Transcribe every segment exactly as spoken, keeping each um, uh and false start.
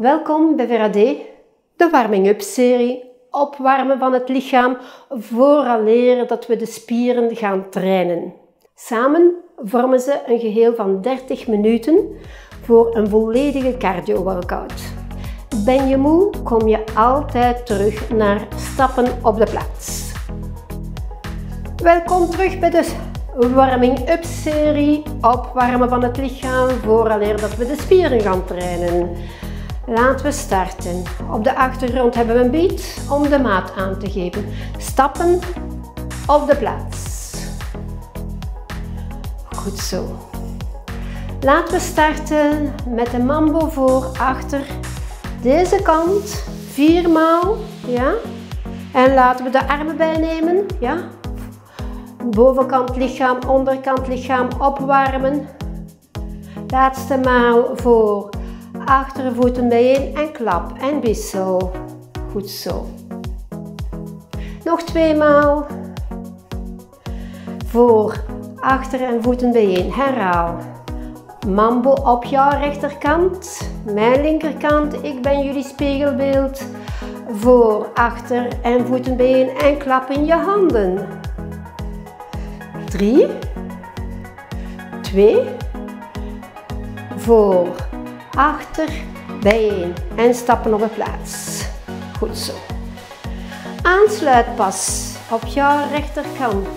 Welkom bij Vera D, de warming-up serie, opwarmen van het lichaam vooraleer dat we de spieren gaan trainen. Samen vormen ze een geheel van dertig minuten voor een volledige cardio-workout. Ben je moe, kom je altijd terug naar stappen op de plaats. Welkom terug bij de warming-up serie, opwarmen van het lichaam vooraleer dat we de spieren gaan trainen. Laten we starten. Op de achtergrond hebben we een beat om de maat aan te geven. Stappen op de plaats. Goed zo. Laten we starten met de mambo voor achter deze kant. Viermaal. Ja. En laten we de armen bijnemen. Ja. Bovenkant lichaam, onderkant lichaam opwarmen. Laatste maal voor achtervoeten bijeen en klap en wissel. Goed zo. Nog twee maal. Voor achter en voeten bijeen. Herhaal. Mambo op jouw rechterkant. Mijn linkerkant. Ik ben jullie spiegelbeeld. Voor achter en voeten bijeen en klap in je handen. Drie. Twee. Voor achter, bijeen en stappen op de plaats. Goed zo. Aansluitpas op jouw rechterkant.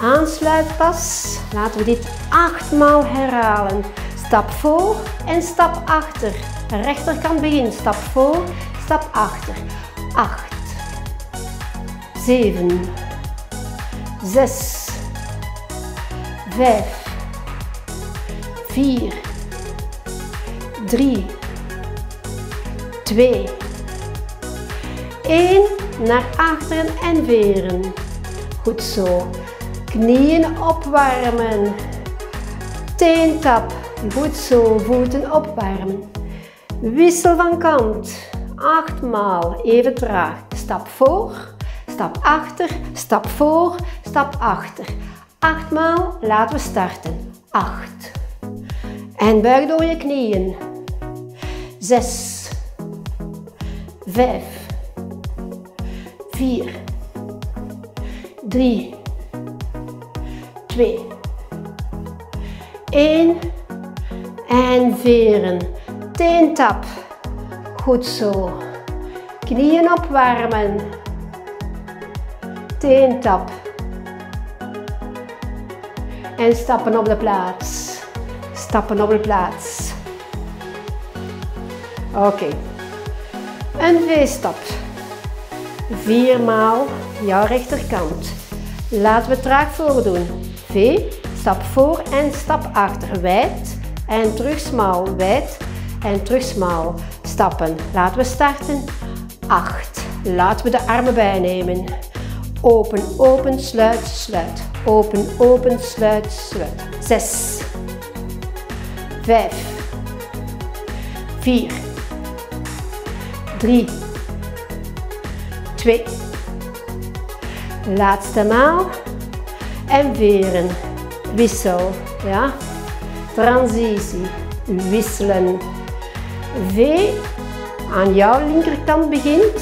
Aansluitpas. Laten we dit achtmaal herhalen. Stap voor en stap achter. Rechterkant begin. Stap voor, stap achter. Acht. Zeven. Zes. Vijf. Vier. Drie, twee, één, naar achteren en veren. Goed zo. Knieën opwarmen. Teentap. Goed zo. Voeten opwarmen. Wissel van kant. Achtmaal. Even traag. Stap voor, stap achter, stap voor, stap achter. Achtmaal. Laten we starten. Acht. En buig door je knieën. Zes, vijf, vier, drie, twee, één en veren. Teentap. Goed zo. Knieën opwarmen. Teentap. En stappen op de plaats. Stappen op de plaats. Oké, okay. Een V-stap. Viermaal jouw rechterkant. Laten we traag voordoen. V, stap voor en stap achter. Wijd en terug smal. Wijd en terug smal. Stappen. Laten we starten. Acht. Laten we de armen bijnemen. Open, open, sluit, sluit. Open, open, sluit, sluit. Zes. Vijf. Vier. Drie, twee, laatste maal en veren, wissel, ja, transitie, wisselen. V aan jouw linkerkant begint,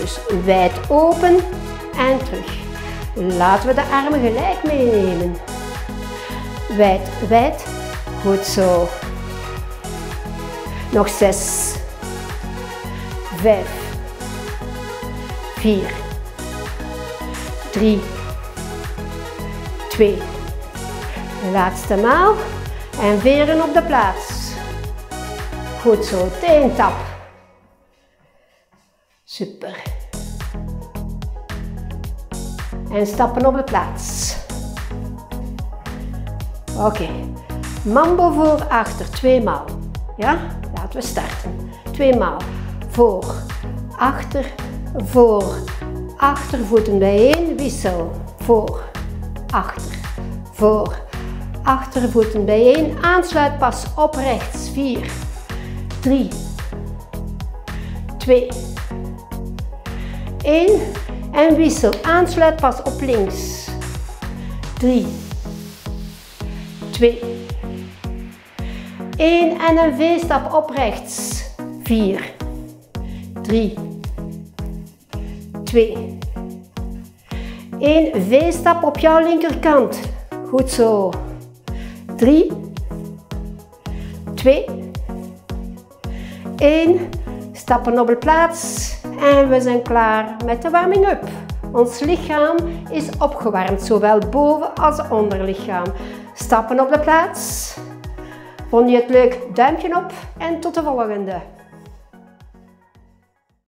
dus wijd open en terug. Laten we de armen gelijk meenemen. Wijd, wijd, goed zo. Nog zes. Vijf, vier, drie, twee. Laatste maal en veren op de plaats. Goed zo, teentap. Super. En stappen op de plaats. Oké, okay. Mambo voor achter, twee maal. Ja, laten we starten. Twee maal. Voor, achter, voor, achtervoeten bijeen, wissel, voor, achter, voor, achtervoeten bijeen, aansluitpas op rechts, vier, drie, twee, één en wissel, aansluitpas op links, drie, twee, één en een V-stap op rechts, vier, drie, twee, één. V-stap op jouw linkerkant. Goed zo. drie, twee, één. Stap een op plaats. En we zijn klaar met de warming-up. Ons lichaam is opgewarmd, zowel boven als onderlichaam. Stappen op de plaats. Vond je het leuk? Duimpje op en tot de volgende.